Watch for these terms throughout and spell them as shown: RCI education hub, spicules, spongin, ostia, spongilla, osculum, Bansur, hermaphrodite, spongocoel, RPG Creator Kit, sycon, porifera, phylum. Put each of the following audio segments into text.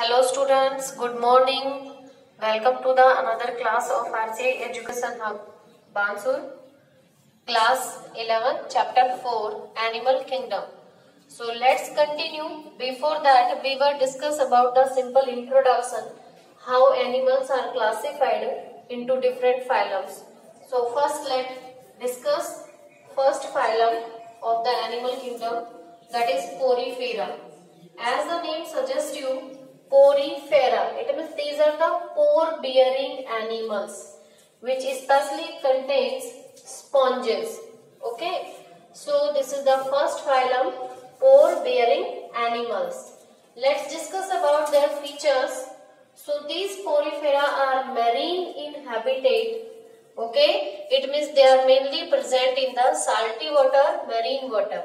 Hello students, good morning. Welcome to the another class of RCI education hub, Bansur. Class 11, chapter 4, Animal Kingdom. So let's continue. Before that, we were discuss about the simple introduction, how animals are classified into different phylums. So first, let's discuss first phylum of the animal kingdom, that is porifera. As the name suggests you, porifera, it means these are the pore bearing animals which especially contains sponges. Okay, so this is the first phylum, pore bearing animals. Let's discuss about their features. So these porifera are marine in habitat. Okay, it means they are mainly present in the salty water, marine water.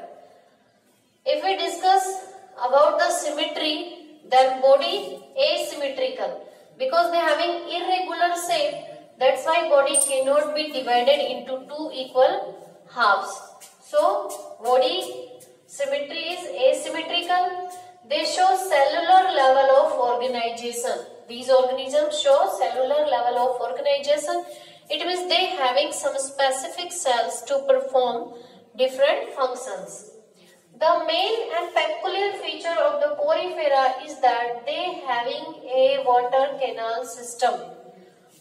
If we discuss about the symmetry, their body asymmetrical because they having irregular shape. That's why body cannot be divided into two equal halves. So body symmetry is asymmetrical. They show cellular level of organization. These organisms show cellular level of organization. It means they having some specific cells to perform different functions. The main and peculiar feature of the porifera is that they having a water canal system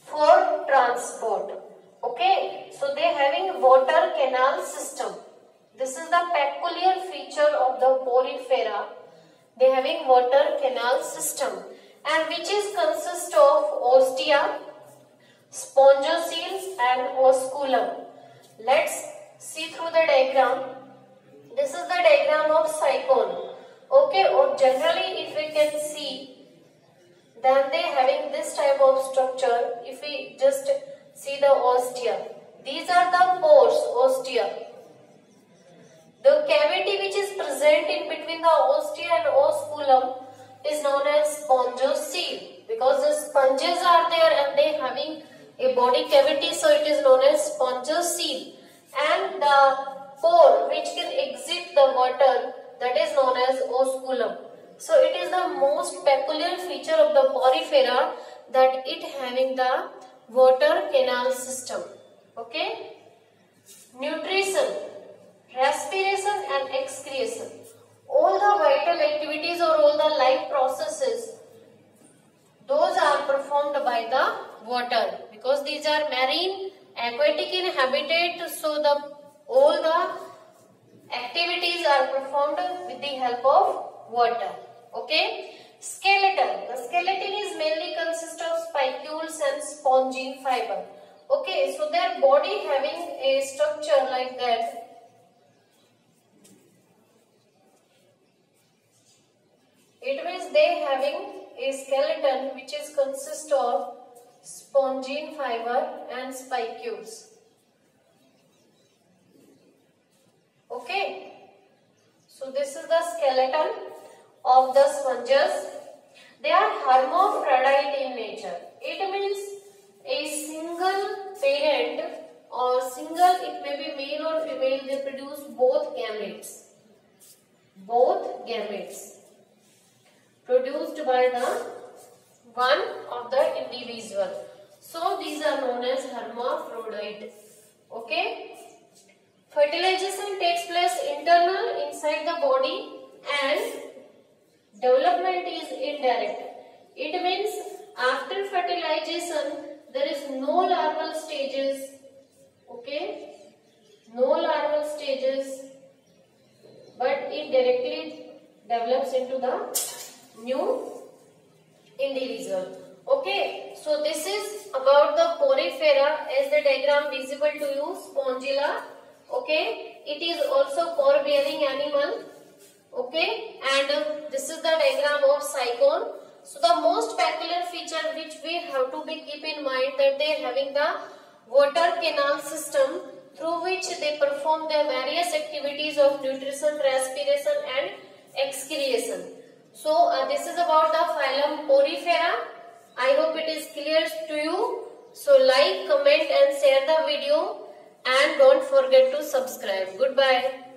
for transport. Okay, so they having water canal system. This is the peculiar feature of the porifera. They having water canal system, and which is consist of ostia, spongocoel and osculum. Let's see through the diagram. This is the diagram of sycon. Okay, or generally if we can see, then they having this type of structure. If we just see the ostia, these are the pores, ostia. The cavity which is present in between the ostia and osculum is known as spongocoel because the sponges are there and they having a body cavity, so it is known as spongocoel. And the pore which can exit the water, that is known as osculum. So it is the most peculiar feature of the porifera that it having the water canal system. Okay. Nutrition, respiration and excretion. All the vital activities or all the life processes, those are performed by the water because these are marine, aquatic in habitat, so the all the activities are performed with the help of water. Okay. Skeleton. The skeleton is mainly consist of spicules and spongin fiber. Okay. So their body having a structure like that. It means they having a skeleton which is consist of spongin fiber and spicules. Okay, so this is the skeleton of the sponges. They are hermaphrodite in nature. It means a single parent or single, it may be male or female, they produce both gametes. Both gametes produced by the one of the individual. So these are known as hermaphrodite. Okay. Fertilization takes place internal inside the body and development is indirect. It means after fertilization there is no larval stages. Okay, no larval stages, but it directly develops into the new individual. Okay, so this is about the porifera as the diagram visible to you, spongilla. Okay, it is also pore bearing animal. Okay, and this is the diagram of sycon. So the most peculiar feature which we have to be keep in mind that they having the water canal system through which they perform their various activities of nutrition, respiration and excretion. So this is about the phylum porifera. I hope it is clear to you. So like, comment and share the video. And don't forget to subscribe. Goodbye.